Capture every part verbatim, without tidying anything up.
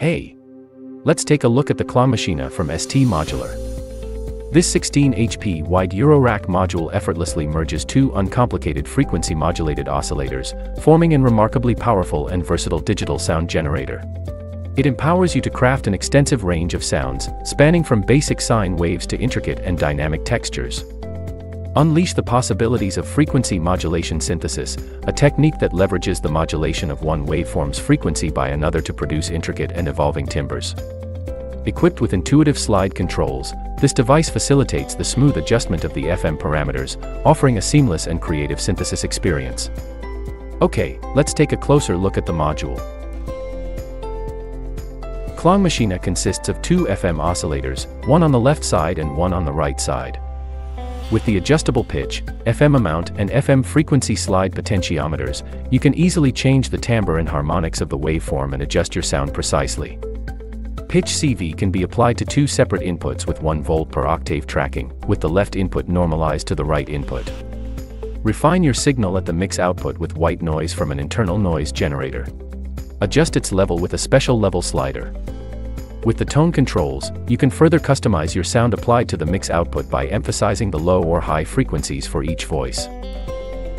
Hey! Let's take a look at the Klangmaschine from S T Modular. This sixteen horsepower wide Eurorack module effortlessly merges two uncomplicated frequency-modulated oscillators, forming an remarkably powerful and versatile digital sound generator. It empowers you to craft an extensive range of sounds, spanning from basic sine waves to intricate and dynamic textures. Unleash the possibilities of frequency modulation synthesis, a technique that leverages the modulation of one waveform's frequency by another to produce intricate and evolving timbres. Equipped with intuitive slide controls, this device facilitates the smooth adjustment of the F M parameters, offering a seamless and creative synthesis experience. Okay, let's take a closer look at the module. Klangmaschine consists of two F M oscillators, one on the left side and one on the right side. With the adjustable pitch, F M amount and F M frequency slide potentiometers, you can easily change the timbre and harmonics of the waveform and adjust your sound precisely. Pitch C V can be applied to two separate inputs with one volt per octave tracking, with the left input normalized to the right input. Refine your signal at the mix output with white noise from an internal noise generator. Adjust its level with a special level slider. With the tone controls, you can further customize your sound applied to the mix output by emphasizing the low or high frequencies for each voice.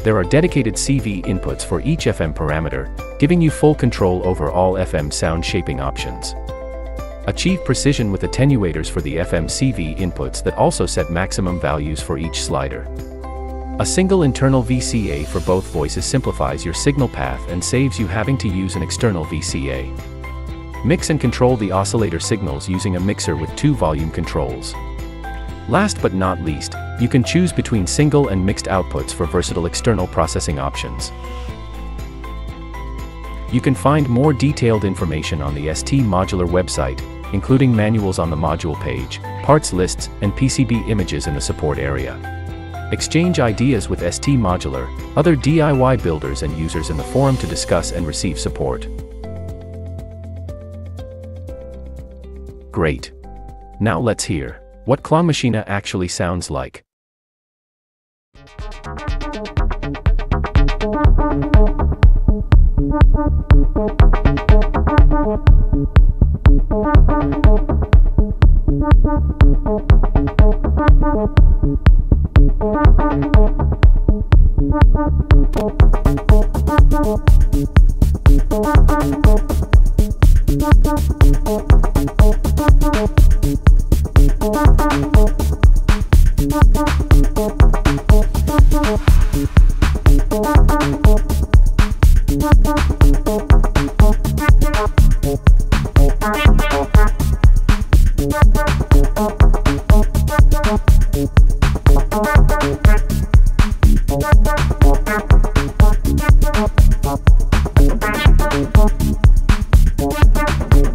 There are dedicated C V inputs for each F M parameter, giving you full control over all F M sound shaping options. Achieve precision with attenuators for the F M C V inputs that also set maximum values for each slider. A single internal V C A for both voices simplifies your signal path and saves you having to use an external V C A. Mix and control the oscillator signals using a mixer with two volume controls. Last but not least, you can choose between single and mixed outputs for versatile external processing options. You can find more detailed information on the S T Modular website, including manuals on the module page, parts lists, and P C B images in the support area. Exchange ideas with S T Modular, other D I Y builders and users in the forum to discuss and receive support. Great. Now let's hear what Klangmaschine actually sounds like.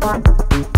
Bye.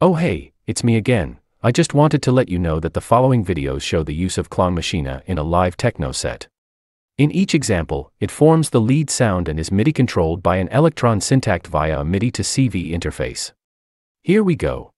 Oh hey, it's me again. I just wanted to let you know that the following videos show the use of Klangmaschine in a live techno set. In each example, it forms the lead sound and is MIDI controlled by an Elektron Syntakt via a MIDI to C V interface. Here we go.